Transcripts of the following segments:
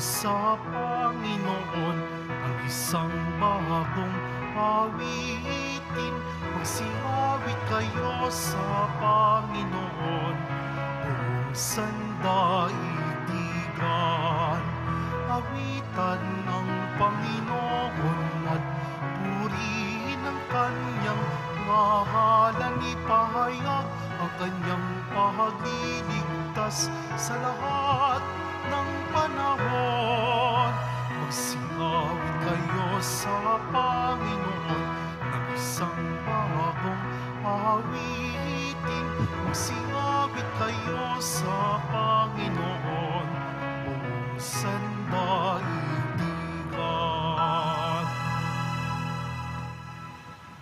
sa Panginoon ang isang bagong awitin. Magsiawit kayo sa Panginoon, buong sandaigdigan. Awitan ng Panginoon at purihin ang kanyang mahalan. Ipahayag ang kanyang pagliligtas sa lahat ng panahon. Magsiawit kayo sa Panginoon ng isang bagong awitin. Magsiawit kayo sa Panginoon, buong sandaigdigan.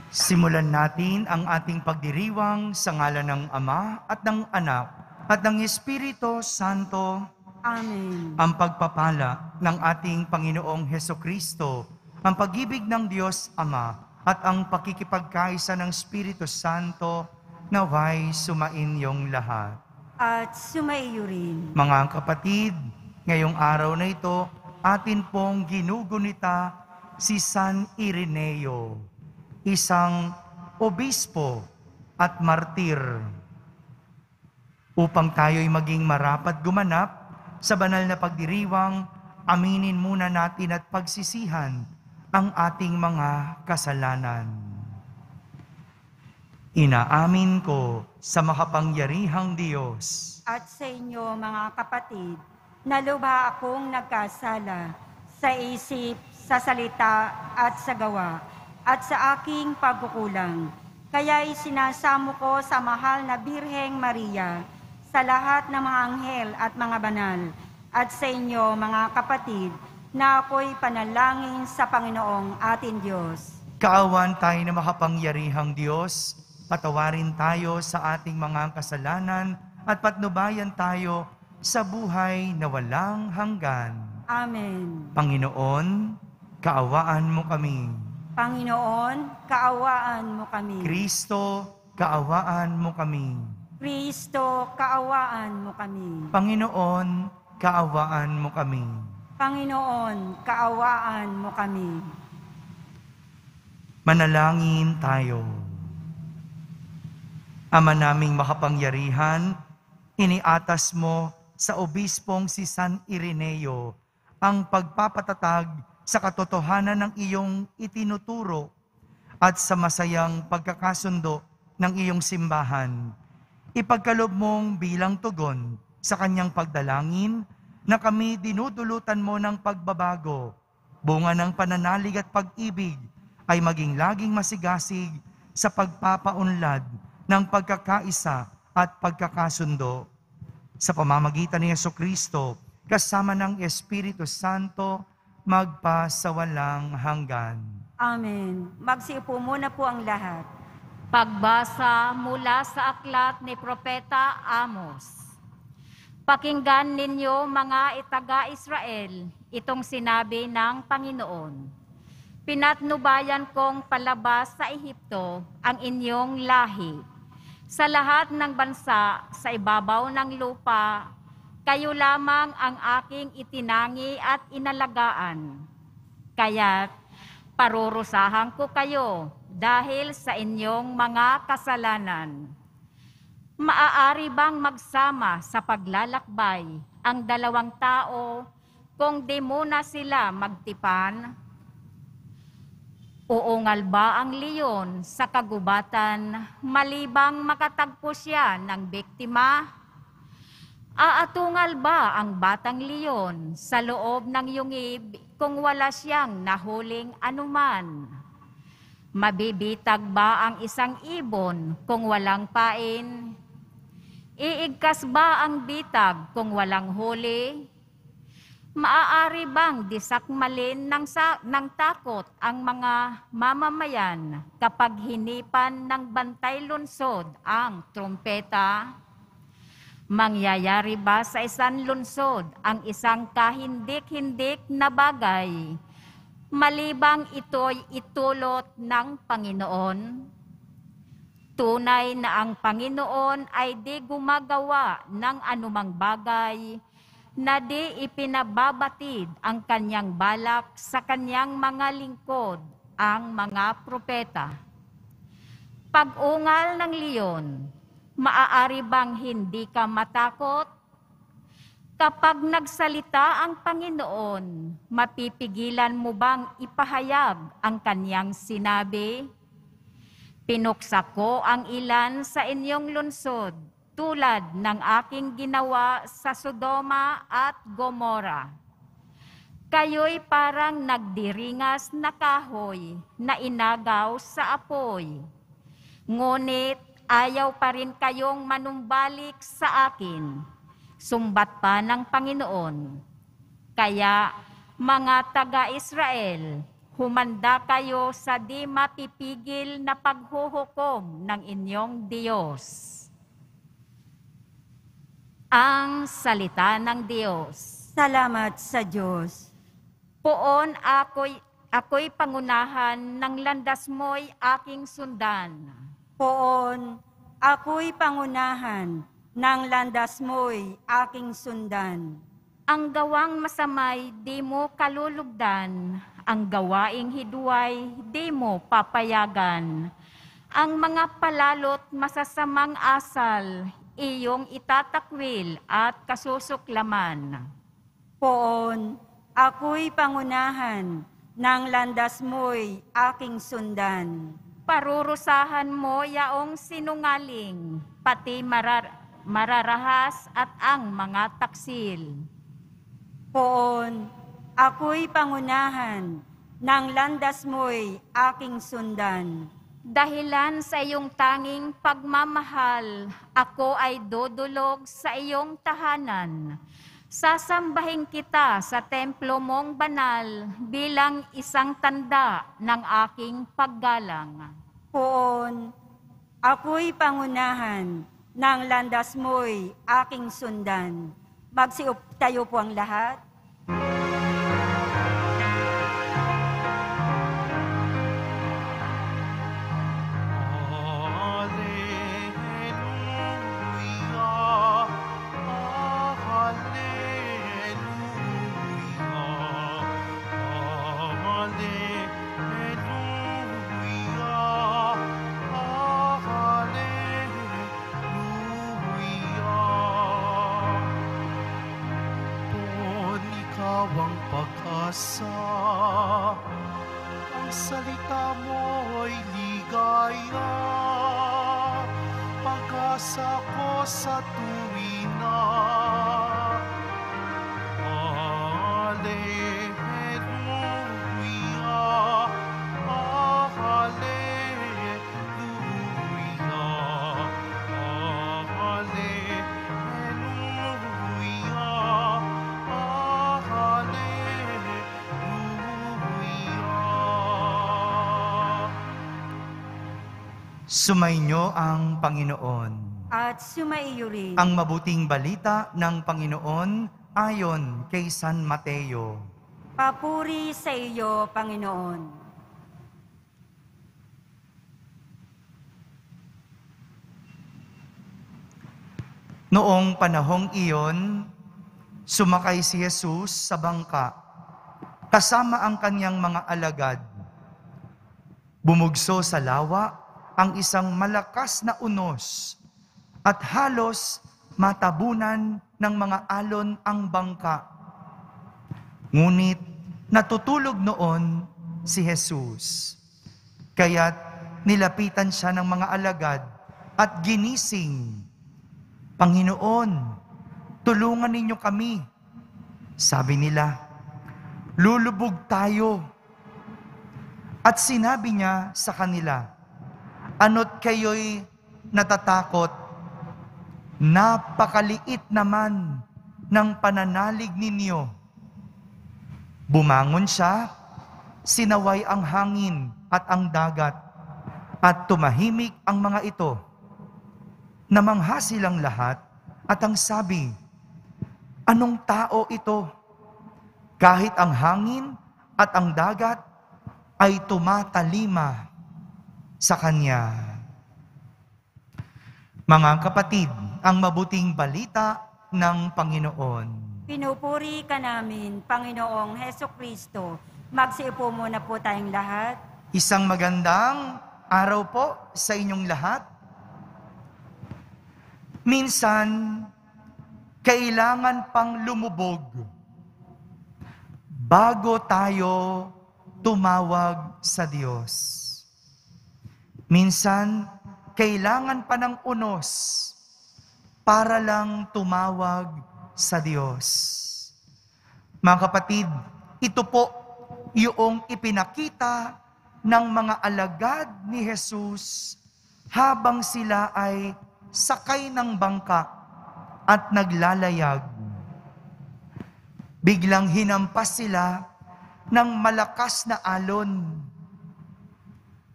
Simulan natin ang ating pagdiriwang sa ngalan ng Ama at ng Anak at ng Espiritu Santo. Amen. Ang pagpapala ng ating Panginoong Hesukristo, ang pag-ibig ng Diyos Ama, at ang pakikipagkaisa ng Espiritu Santo, naway sumainyong lahat. At sumaiyo rin. Mga kapatid, ngayong araw na ito, atin pong ginugunita si San Ireneo, isang obispo at martir. Upang tayo'y maging marapat gumanap sa banal na pagdiriwang, aminin muna natin at pagsisihan ang ating mga kasalanan. Inaamin ko sa makapangyarihang Diyos at sa inyo, mga kapatid, na lubha akong nagkasala sa isip, sa salita at sa gawa at sa aking pagkukulang. Kaya'y sinasamo ko sa mahal na Birheng Maria, sa lahat ng mga anghel at mga banal, at sa inyo, mga kapatid, na ako'y panalangin sa Panginoong ating Diyos. Kaawan tayo na makapangyarihang Diyos, patawarin tayo sa ating mga kasalanan, at patnubayan tayo sa buhay na walang hanggan. Amen. Panginoon, kaawaan mo kami. Panginoon, kaawaan mo kami. Kristo, kaawaan mo kami. Kristo, kaawaan mo kami. Panginoon, kaawaan mo kami. Panginoon, kaawaan mo kami. Manalangin tayo. Ama naming makapangyarihan, iniatas mo sa obispong si San Ireneo ang pagpapatatag sa katotohanan ng iyong itinuturo at sa masayang pagkakasundo ng iyong simbahan. Ipagkalob mong bilang tugon sa kanyang pagdalangin na kami dinudulutan mo ng pagbabago. Bunga ng pananalig at pag-ibig ay maging laging masigasig sa pagpapaunlad ng pagkakaisa at pagkakasundo. Sa pamamagitan ni Hesukristo, kasama ng Espiritu Santo, magpa sa walang hanggan. Amen. Magsiupo muna po ang lahat. Pagbasa mula sa aklat ni Propeta Amos. Pakinggan ninyo, mga itaga-Israel, itong sinabi ng Panginoon. Pinatnubayan kong palabas sa Ehipto ang inyong lahi. Sa lahat ng bansa, sa ibabaw ng lupa, kayo lamang ang aking itinangi at inalagaan. Kaya't parurusahan ko kayo dahil sa inyong mga kasalanan. Maaari bang magsama sa paglalakbay ang dalawang tao kung di muna sila magtipan? Uungal ba ang leon sa kagubatan malibang makatagpo siya ng biktima? Aatungal ba ang batang leon sa loob ng yungib kung wala siyang nahuling anuman? Mabibitag ba ang isang ibon kung walang pain? Iigkas ba ang bitag kung walang huli? Maaari bang disakmalin ng takot ang mga mamamayan kapag hinipan ng bantay lunsod ang trumpeta? Mangyayari ba sa isang lunsod ang isang kahindik-hindik na bagay, malibang ito'y itulot ng Panginoon? Tunay na ang Panginoon ay di gumagawa ng anumang bagay na di ipinababatid ang kanyang balak sa kanyang mga lingkod, ang mga propeta. Pag-ungal ng leon, maaari bang hindi ka matakot? Kapag nagsalita ang Panginoon, mapipigilan mo bang ipahayag ang kanyang sinabi? Pinuksa ko ang ilan sa inyong lungsod, tulad ng aking ginawa sa Sodoma at Gomora. Kayo'y parang nagdiringas na kahoy na inagaw sa apoy. Ngunit ayaw pa rin kayong manumbalik sa akin. Sumbat pa ng Panginoon. Kaya, mga taga-Israel, humanda kayo sa di mapipigil na paghuhukom ng inyong Diyos. Ang salita ng Diyos. Salamat sa Diyos. Poon ako'y pangunahan ng landas mo'y aking sundan. Poon ako'y pangunahan ng landas mo'y aking sundan. Ang gawang masamay di mo kalulugdan, ang gawaing hiduay di mo papayagan. Ang mga palalot masasamang asal, iyong itatakwil at kasusuklaman. Poon, ako'y pangunahan, ng landas mo'y aking sundan. Parurusahan mo yaong sinungaling, pati mararahas at ang mga taksil. Poon, ako'y pangunahan, ng landas mo'y aking sundan. Dahilan sa iyong tanging pagmamahal, ako ay dudulog sa iyong tahanan. Sasambahin kita sa templo mong banal bilang isang tanda ng aking paggalang. Poon, ako'y pangunahan ng landas mo'y aking sundan. Magsiup tayo po ang lahat. Ang salita mo'y ligaya, pag-asa ko sa tuwing na. Hallelujah, hallelujah, hallelujah, hallelujah. Sumainyo ang Panginoon. At sumaiyo rin. Ang mabuting balita ng Panginoon ayon kay San Mateo. Papuri sa iyo, Panginoon. Noong panahong iyon, sumakay si Jesus sa bangka, kasama ang kanyang mga alagad. Bumugso sa lawa ang isang malakas na unos at halos matabunan ng mga alon ang bangka. Ngunit natutulog noon si Jesus. Kaya't nilapitan siya ng mga alagad at ginising, "Panginoon, tulungan ninyo kami." Sabi nila, "Lulubog tayo." At sinabi niya sa kanila, "Ano't kayo'y natatakot? Napakaliit naman ng pananalig ninyo." Bumangon siya, sinaway ang hangin at ang dagat, at tumahimik ang mga ito. Namangha silang lahat at ang sabi, "Anong tao ito? Kahit ang hangin at ang dagat ay tumatalima sa Kanya." Mga kapatid, ang mabuting balita ng Panginoon. Pinupuri ka namin, Panginoong Hesukristo. Magsiupo muna po tayong lahat. Isang magandang araw po sa inyong lahat. Minsan, kailangan pang lumubog bago tayo tumawag sa Diyos. Minsan, kailangan pa ng unos para lang tumawag sa Diyos. Mga kapatid, ito po yung ipinakita ng mga alagad ni Jesus habang sila ay sakay ng bangka at naglalayag. Biglang hinampas sila ng malakas na alon.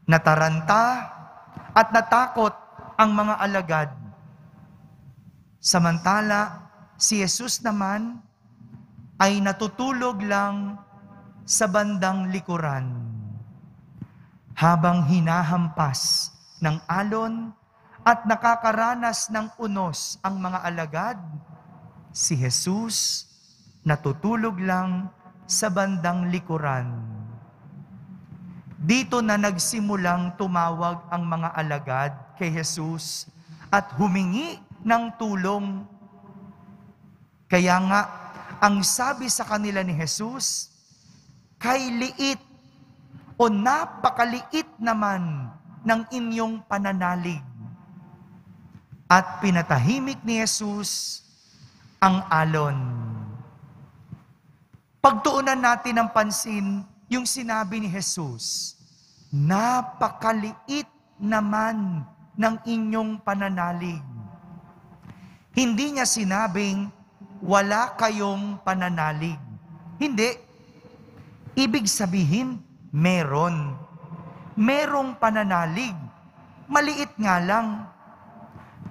Nataranta at natakot ang mga alagad. Samantala, si Jesus naman ay natutulog lang sa bandang likuran. Habang hinahampas ng alon at nakakaranas ng unos ang mga alagad, si Jesus natutulog lang sa bandang likuran. Dito na nagsimulang tumawag ang mga alagad kay Jesus at humingi ng tulong. Kaya nga, ang sabi sa kanila ni Jesus, kay liit o napakaliit naman ng inyong pananalig. At pinatahimik ni Jesus ang alon. Pagtuunan natin ang pansin yung sinabi ni Jesus, napakaliit naman ng inyong pananalig. Hindi niya sinabing, wala kayong pananalig. Hindi. Ibig sabihin, meron. Merong pananalig. Maliit nga lang.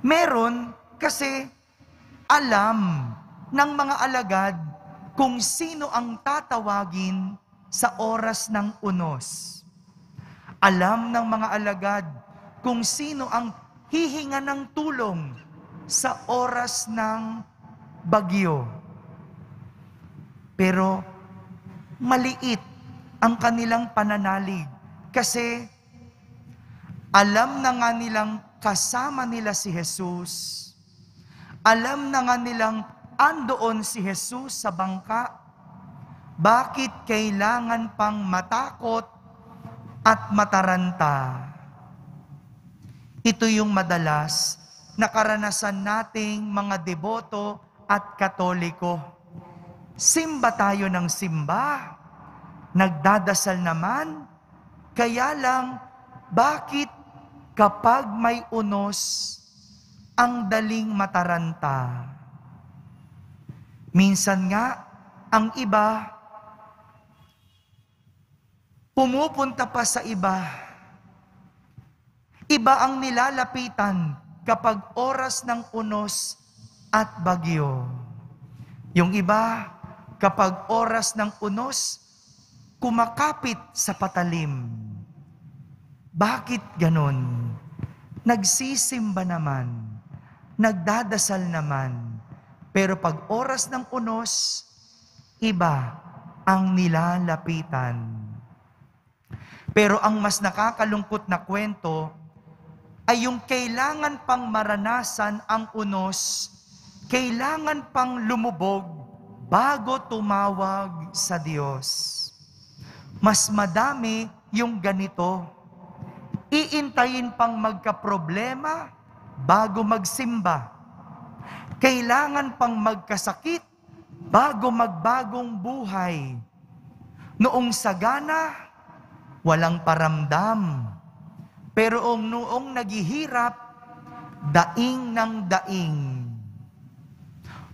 Meron kasi alam ng mga alagad kung sino ang tatawagin sa oras ng unos. Alam ng mga alagad kung sino ang hihinga ng tulong sa oras ng bagyo. Pero maliit ang kanilang pananalig kasi alam na nga nilang kasama nila si Jesus. Alam na nga nilang andoon si Jesus sa bangka. Bakit kailangan pang matakot at mataranta? Ito yung madalas nakaranasan nating mga deboto at katoliko. Simba tayo ng simba, nagdadasal naman, kaya lang bakit kapag may unos, ang daling mataranta? Minsan nga, ang iba, pumupunta pa sa iba. Iba ang nilalapitan kapag oras ng unos at bagyo. Yung iba, kapag oras ng unos, kumakapit sa patalim. Bakit ganon? Nagsisimba naman, nagdadasal naman, pero pag oras ng unos, iba ang nilalapitan. Pero ang mas nakakalungkot na kwento ay yung kailangan pang maranasan ang unos, kailangan pang lumubog bago tumawag sa Diyos. Mas madami yung ganito. Iintayin pang magkaproblema bago magsimba. Kailangan pang magkasakit bago magbagong buhay. Noong sagana, walang paramdam. Pero noong naghihirap, daing ng daing.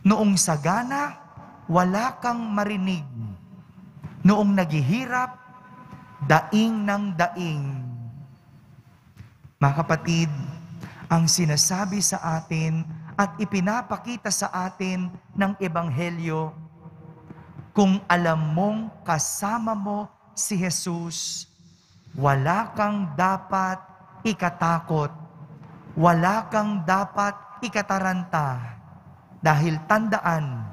Noong sagana, wala kang marinig. Noong naghihirap, daing ng daing. Mga kapatid, ang sinasabi sa atin at ipinapakita sa atin ng Ebanghelyo, kung alam mong kasama mo si Jesus, wala kang dapat ikatakot. Wala kang dapat ikataranta. Dahil tandaan,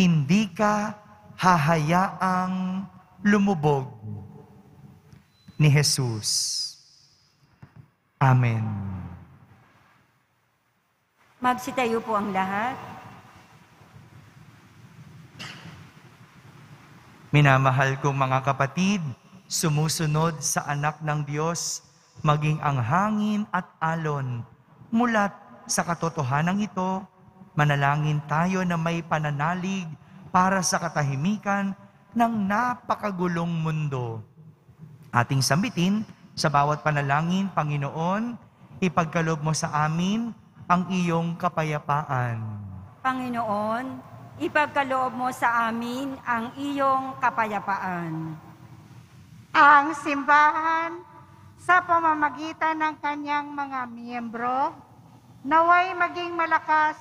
hindi ka hahayaang lumubog ni Jesus. Amen. Magsitayo po ang lahat. Minamahal kong mga kapatid, sumusunod sa anak ng Diyos, maging ang hangin at alon. Mulat sa katotohanan ito, manalangin tayo na may pananalig para sa katahimikan ng napakagulong mundo. Ating sambitin sa bawat panalangin, Panginoon, ipagkaloob mo sa amin ang iyong kapayapaan. Panginoon, ipagkaloob mo sa amin ang iyong kapayapaan. Ang simbahan sa pamamagitan ng kanyang mga miyembro naway maging malakas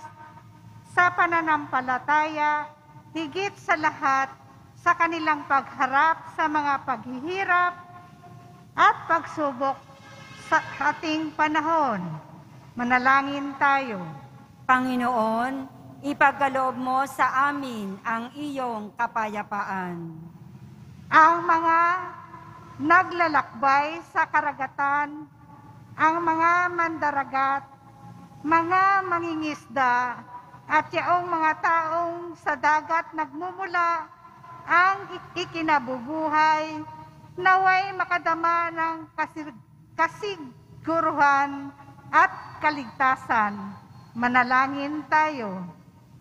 sa pananampalataya higit sa lahat sa kanilang pagharap sa mga paghihirap at pagsubok sa ating panahon. Manalangin tayo. Panginoon, ipagkaloob mo sa amin ang iyong kapayapaan. Ang mga naglalakbay sa karagatan, ang mga mandaragat, mga mangingisda, at yaong mga taong sa dagat nagmumula ang ikinabubuhay, naway makadama ng kasiguruhan at kaligtasan. Manalangin tayo.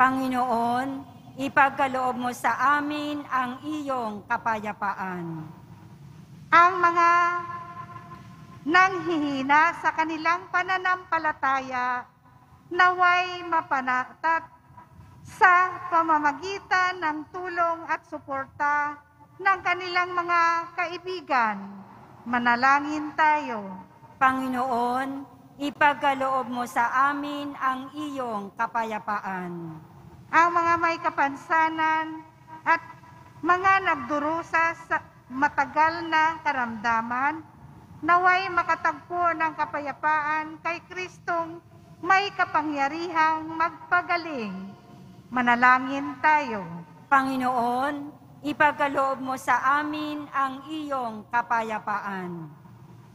Panginoon, ipagkaloob mo sa amin ang iyong kapayapaan. Ang mga nanghihina sa kanilang pananampalataya, naway mapanatat sa pamamagitan ng tulong at suporta ng kanilang mga kaibigan. Manalangin tayo. Panginoon, ipagkaloob mo sa amin ang iyong kapayapaan. Ang mga may kapansanan at mga nagdurusa sa matagal na karamdaman, naway makatagpo ng kapayapaan kay Kristong may kapangyarihang magpagaling. Manalangin tayo. Panginoon, ipagkaloob mo sa amin ang iyong kapayapaan.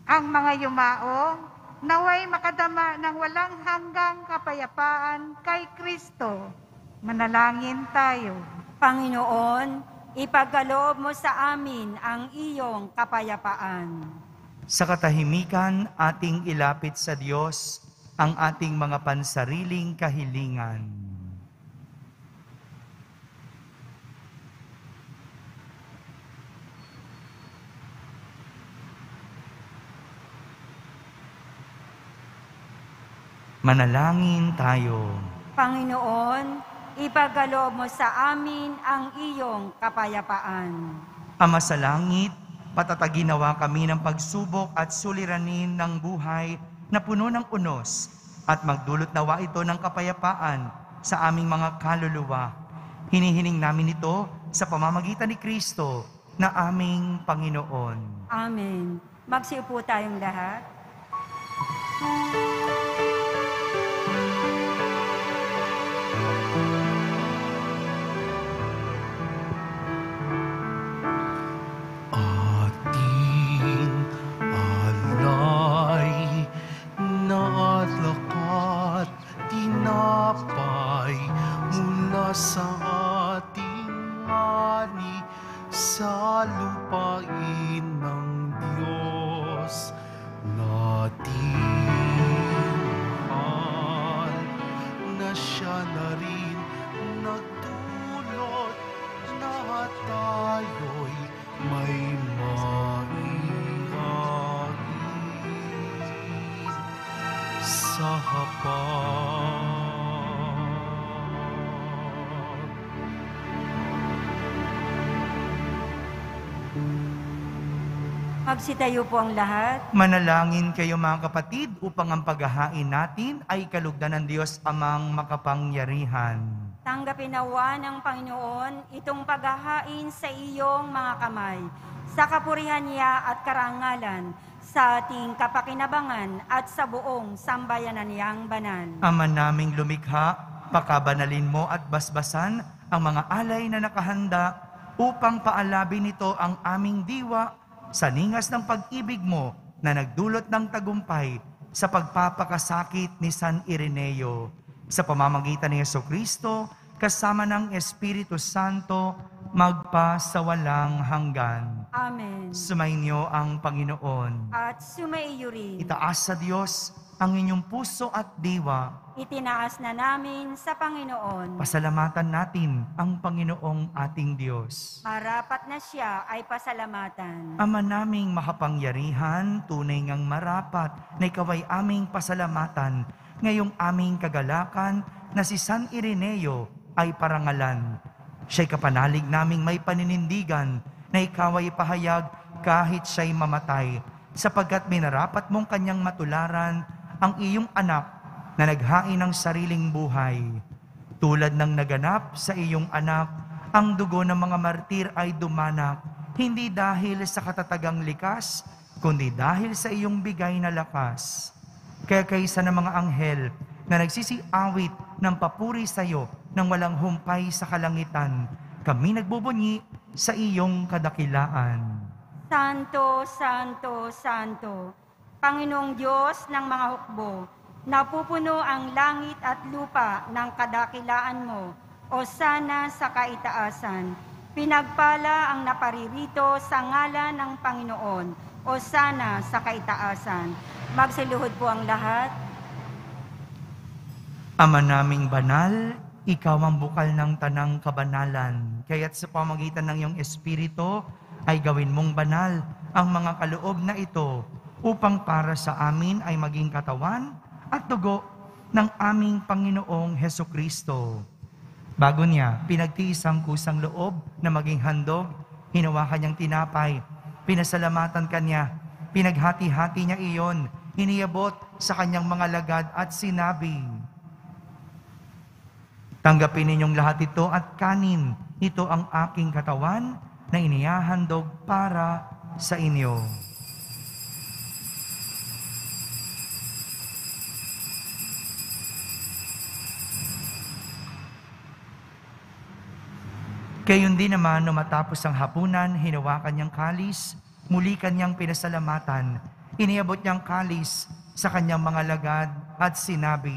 Ang mga yumao, naway makadama ng walang hanggang kapayapaan kay Kristo. Manalangin tayo. Panginoon, ipagkaloob mo sa amin ang iyong kapayapaan. Sa katahimikan, ating ilapit sa Diyos ang ating mga pansariling kahilingan. Manalangin tayo. Panginoon, ipagkaloob mo sa amin ang iyong kapayapaan. Ama sa langit, patataginawa kami ng pagsubok at suliranin ng buhay na puno ng unos, at magdulot nawa ito ng kapayapaan sa aming mga kaluluwa. Hinihiling namin ito sa pamamagitan ni Kristo na aming Panginoon. Amen. Magsiupo tayong lahat. Sa ating mani sa lupain ng Diyos natin mahal na siya na rin nagtulot na tayo'y may maihari sa hapag. Magsitayo po ang lahat. Manalangin kayo mga kapatid upang ang paghahain natin ay kalugdan ng Diyos amang makapangyarihan. Tanggapin nawa ng Panginoon itong paghahain sa iyong mga kamay, sa kapurihan niya at karangalan, sa ating kapakinabangan at sa buong sambayanan niyang banal. Ama naming lumikha, pakabanalin mo at basbasan ang mga alay na nakahanda upang paalabi nito ang aming diwa sa ningas ng pag-ibig mo na nagdulot ng tagumpay sa pagpapakasakit ni San Ireneo. Sa pamamagitan ni Jesucristo, kasama ng Espiritu Santo, magpa sa walang hanggan. Amen. Sumainyo ang Panginoon. At sumaiyo rin. Itaas sa Diyos ang inyong puso at diwa. Itinaas na namin sa Panginoon. Pasalamatan natin ang Panginoong ating Diyos. Marapat na siya ay pasalamatan. Ama naming makapangyarihan, tunay ngang marapat na ikaw ay aming pasalamatan ngayong aming kagalakan na si San Ireneo ay parangalan. Siya'y kapanalig naming may paninindigan na ikaw ay pahayag kahit siya'y mamatay, sapagkat minarapat mong kanyang matularan ang iyong anak na naghain ng sariling buhay. Tulad ng naganap sa iyong anak, ang dugo ng mga martir ay dumanak, hindi dahil sa katatagang likas, kundi dahil sa iyong bigay na lakas. Kaya kaysa ng mga anghel na nagsisiawit ng papuri sa iyo nang walang humpay sa kalangitan, kami nagbubunyi sa iyong kadakilaan. Santo, Santo, Santo, Panginoong Diyos ng mga hukbo, napupuno ang langit at lupa ng kadakilaan mo, o sana sa kaitaasan. Pinagpala ang naparirito sa ngalan ng Panginoon, o sana sa kaitaasan. Magsaluhod po ang lahat. Ama naming banal, ikaw ang bukal ng tanang kabanalan. Kaya't sa pamagitan ng iyong Espiritu, ay gawin mong banal ang mga kaloob na ito upang para sa amin ay maging katawan at dugo ng aming Panginoong Jesucristo. Bago niya, pinagtiis ang kusang loob na maging handog, hinawakan niyang tinapay, pinasalamatan kanya, pinaghati-hati niya iyon, hiniyabot sa kanyang mga lagad at sinabi, "Tanggapin ninyong lahat ito at kanin, ito ang aking katawan na inihahandog para sa inyo." Gayon din naman, nung matapos ang hapunan, hinawakan niyang kalis, muli kanyang pinasalamatan, iniabot niyang kalis sa kanyang mga lagad at sinabi,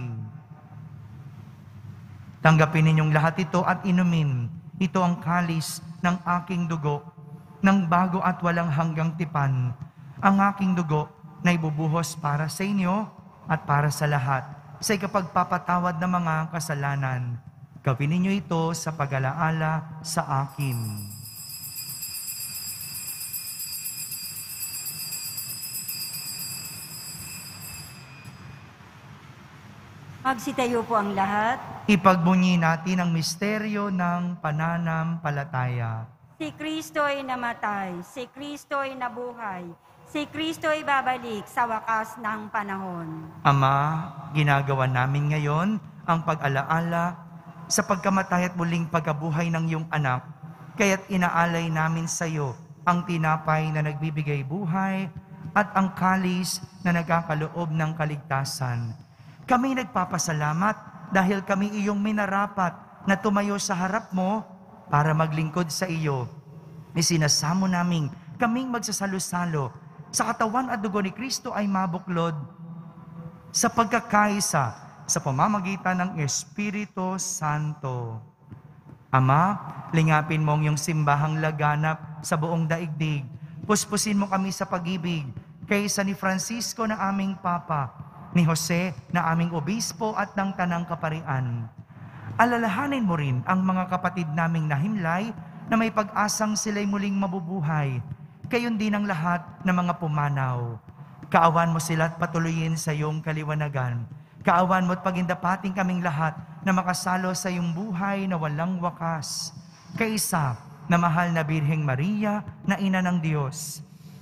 "Tanggapin ninyong lahat ito at inumin, ito ang kalis ng aking dugo, ng bago at walang hanggang tipan, ang aking dugo na ibubuhos para sa inyo at para sa lahat, sa ikapagpapatawad ng mga kasalanan. Gawin ninyo ito sa pag-alaala sa akin." Magsitayo po ang lahat. Ipagbunyi natin ang misteryo ng pananampalataya. Si Kristo'y namatay, si Kristo'y nabuhay, si Kristo'y babalik sa wakas ng panahon. Ama, ginagawa namin ngayon ang pag-alaala sa pagkamatay at muling pagkabuhay ng iyong anak, kaya't inaalay namin sa iyo ang tinapay na nagbibigay buhay at ang kalis na nagkakaloob ng kaligtasan. Kami nagpapasalamat dahil kami iyong minarapat na tumayo sa harap mo para maglingkod sa iyo. Isinasamo namin kaming magsasalo-salo sa katawan at dugo ni Kristo ay mabuklod sa pagkakaisa sa pamamagitan ng Espiritu Santo. Ama, lingapin mo ang iyong simbahang laganap sa buong daigdig. Puspusin mo kami sa pag-ibig kay San Francisco na aming Papa, ni Jose na aming obispo at ng Tanang Kaparian. Alalahanin mo rin ang mga kapatid naming nahimlay na may pag-asang sila'y muling mabubuhay. Gayon din ang lahat ng mga pumanaw. Kaawan mo sila at patuloyin sa iyong kaliwanagan. Kaawan mo at pagindapating kaming lahat na makasalo sa iyong buhay na walang wakas. Kaisa na mahal na Birheng Maria na Ina ng Diyos,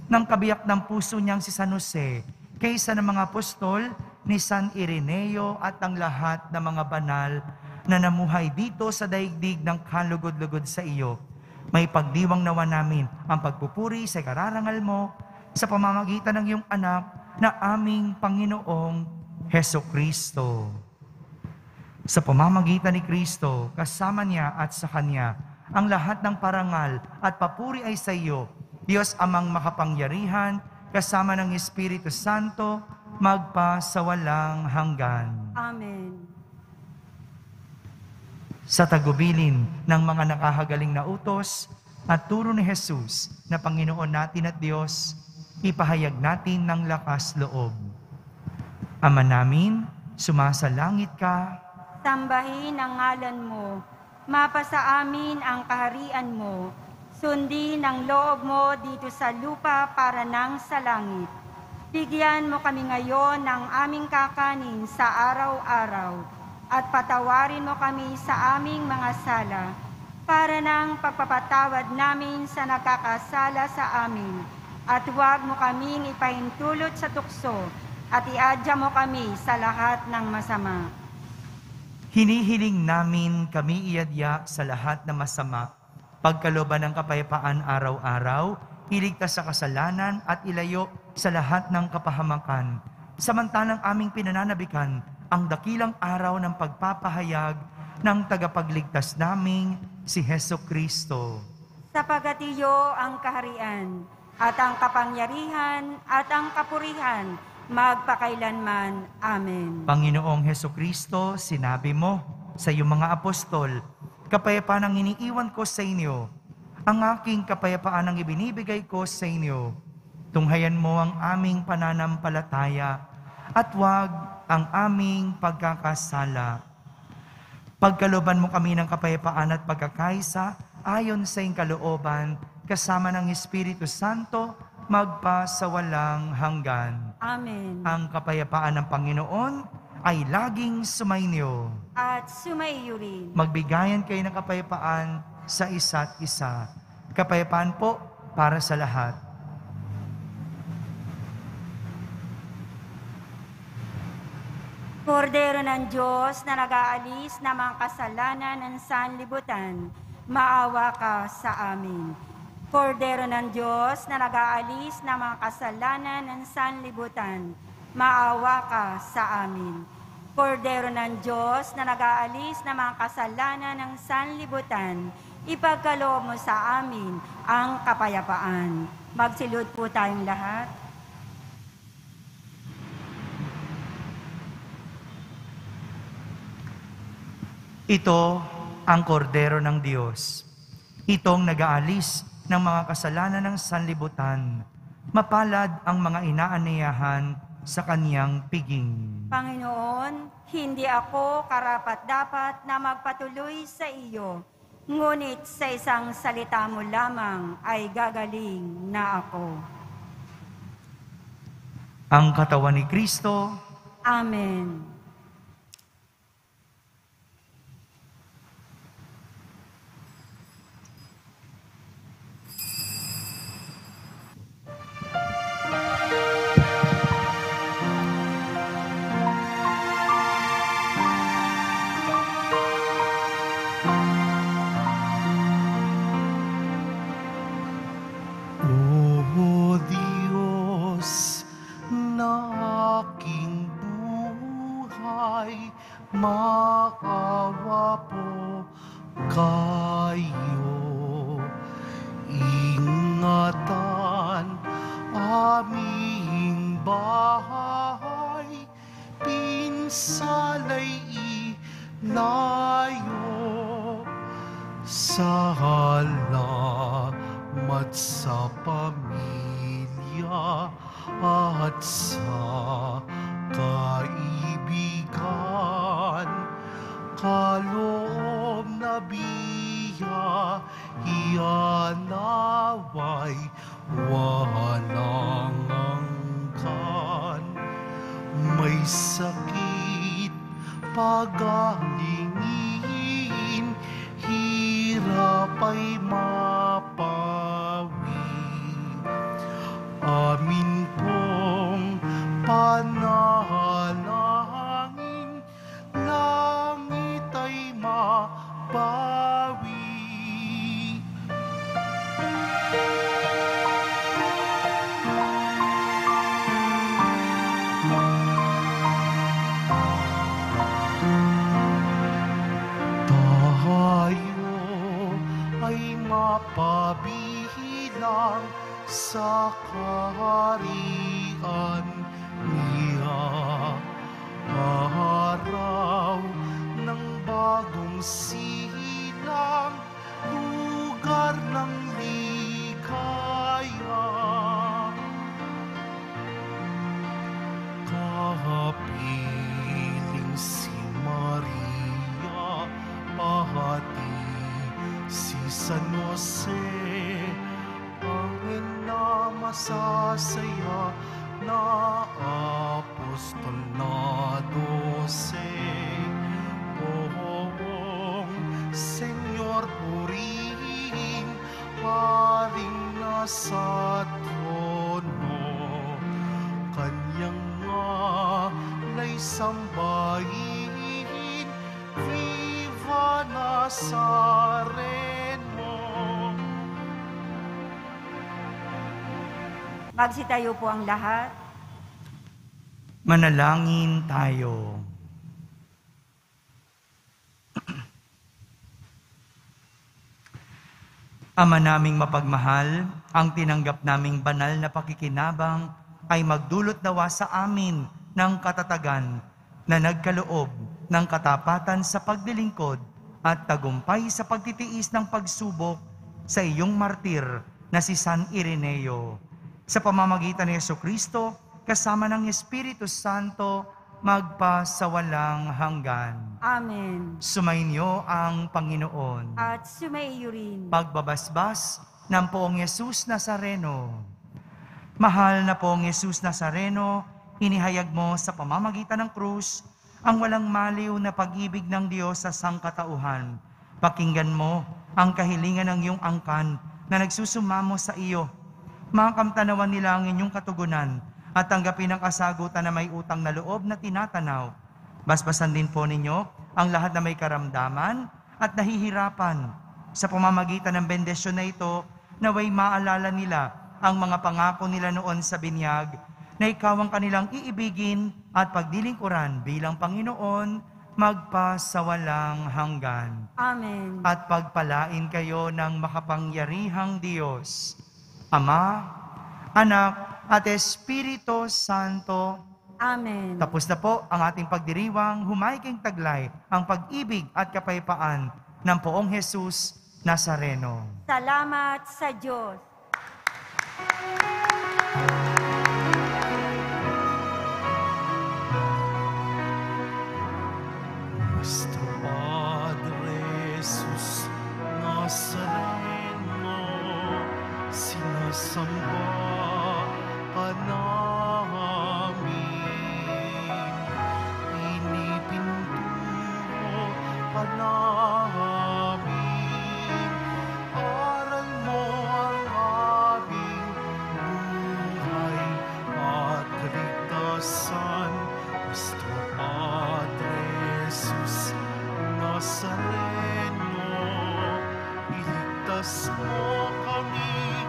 ng kabiyak ng puso niyang si San Jose, kaysa ng mga apostol ni San Ireneo at ang lahat ng mga banal na namuhay dito sa daigdig ng kalugod-lugod sa iyo. May pagdiwang nawa namin ang pagpupuri sa kararangal mo sa pamamagitan ng iyong anak na aming Panginoong Jesucristo. Sa pamamagitan ni Kristo, kasama niya at sa kanya, ang lahat ng parangal at papuri ay sa iyo, Diyos Amang makapangyarihan, kasama ng Espiritu Santo, magpa sa walang hanggan. Amen. Sa tagubilin ng mga nakahagaling na utos at turo ni Jesus na Panginoon natin at Diyos, ipahayag natin ng lakas loob. Ama namin, sumasalangit ka, sambahin ang ngalan mo, mapasa amin ang kaharian mo, sundin ang loob mo dito sa lupa para nang sa langit. Bigyan mo kami ngayon ng aming kakanin sa araw-araw, at patawarin mo kami sa aming mga sala, para nang pagpapatawad namin sa nakakasala sa amin, at huwag mo kaming ipahintulot sa tukso, at iadya mo kami sa lahat ng masama. Hinihiling namin kami iadya sa lahat ng masama, pagkalooban ng kapayapaan araw-araw, iligtas sa kasalanan at ilayo sa lahat ng kapahamakan, samantalang aming pinananabikan ang dakilang araw ng pagpapahayag ng tagapagligtas naming si Jesucristo. Sapagat iyo ang kaharian, at ang kapangyarihan, at ang kapurihan, magpakailanman. Amen. Panginoong Jesucristo, sinabi mo sa iyong mga apostol, kapayapaan ang iniiwan ko sa inyo, ang aking kapayapaan ang ibinibigay ko sa inyo. Tunghayan mo ang aming pananampalataya at huwag ang aming pagkakasala. Pagkalooban mo kami ng kapayapaan at pagkakaisa ayon sa iyong kalooban, kasama ng Espiritu Santo, magpa sa walang hanggan. Amen. Ang kapayapaan ng Panginoon ay laging sumainyo. At sumaiyo rin. Magbigayan kayo ng kapayapaan sa isa't isa. Kapayapaan po para sa lahat. Kordero ng Diyos na nag-aalis ng mga kasalanan ng sanlibutan, maawa ka sa amin. Kordero ng Diyos na nag-aalis ng mga kasalanan ng sanlibutan, maawa ka sa amin. Kordero ng Diyos na nag-aalis ng mga kasalanan ng sanlibutan, ipagkaloob mo sa amin ang kapayapaan. Magsilod po tayong lahat. Ito ang Kordero ng Diyos. Itong nag-aalis ng mga kasalanan ng sanlibutan, mapalad ang mga inaanayahan sa kaniyang piging. Panginoon, hindi ako karapat-dapat na magpatuloy sa iyo, ngunit sa isang salita mo lamang ay gagaling na ako. Ang katawan ni Kristo. Amen. ay mapabilang sa kaharian niya. Araw ng bagong silang, lugar ng ligaya. Kapiling si Maria, pahati si San Jose, ang ina masasaya na apostol na 12. Poong Senyor Puring, Haring nasa trono, Kanyang ngalay sambahin, Viva Nazareno. Magsitayo po ang lahat. Manalangin tayo. Ama naming mapagmahal, ang tinanggap naming banal na pakikinabang ay magdulot nawa sa amin ng katatagan na nagkaloob ng katapatan sa pagdilingkod at tagumpay sa pagtitiis ng pagsubok sa iyong martir na si San Ireneo. Sa pamamagitan ni Jesucristo, kasama ng Espiritu Santo, magpa sa walang hanggan. Amen. Sumainyo ang Panginoon. At sumaiyo rin. Pagbabasbas ng Poong Yesus Nazareno. Mahal na Poong Yesus Nazareno, inihayag mo sa pamamagitan ng krus ang walang maliw na pag-ibig ng Diyos sa sangkatauhan. Pakinggan mo ang kahilingan ng iyong angkan na nagsusumamo sa iyo. Makakamtanawan nila ang inyong katugunan at tanggapin ang kasagutan na may utang na loob na tinatanaw. Basbasan din po ninyo ang lahat na may karamdaman at nahihirapan sa pamamagitan ng bendisyon na ito, naway maalala nila ang mga pangako nila noon sa binyag na ikaw ang kanilang iibigin at pagdilingkuran bilang Panginoon magpa sa walang hanggan. Amen. At pagpalain kayo ng makapangyarihang Diyos, Ama, Anak, at Espiritu Santo. Amen. Tapos na po ang ating pagdiriwang, humahiking taglay ang pag-ibig at kapayapaan ng Poong Hesus Nazareno. Salamat sa Diyos. Nuestro Padre Hesus Nazareno, sinasamba namin, pinipinturo pa namin, aral mo ang aming buhay at kaligtasan. Nuestro Padre Hesus Nazareno, iligtas mo kami.